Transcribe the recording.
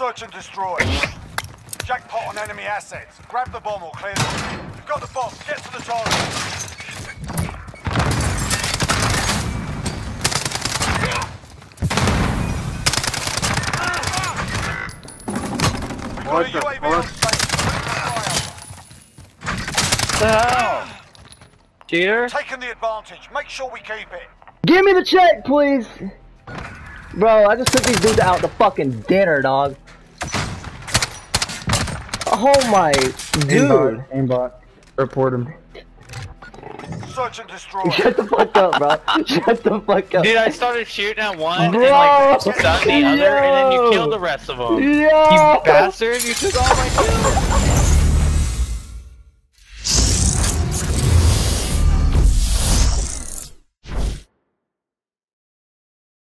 Search and destroy. Jackpot on enemy assets. Grab the bomb or clear them. You've got the bomb. Get to the target. What the hell? Cheater? Taking the advantage. Make sure we keep it. Give me the check, please. Bro, I just took these dudes out to fucking dinner, dog. Oh my dude. Aimbot. Report him. Search and destroy. Shut the fuck up, bro. Shut the fuck up. Dude, I started shooting at one, bro, and like stunned the other, and then you killed the rest of them. Yo. You bastard, you took all my kills.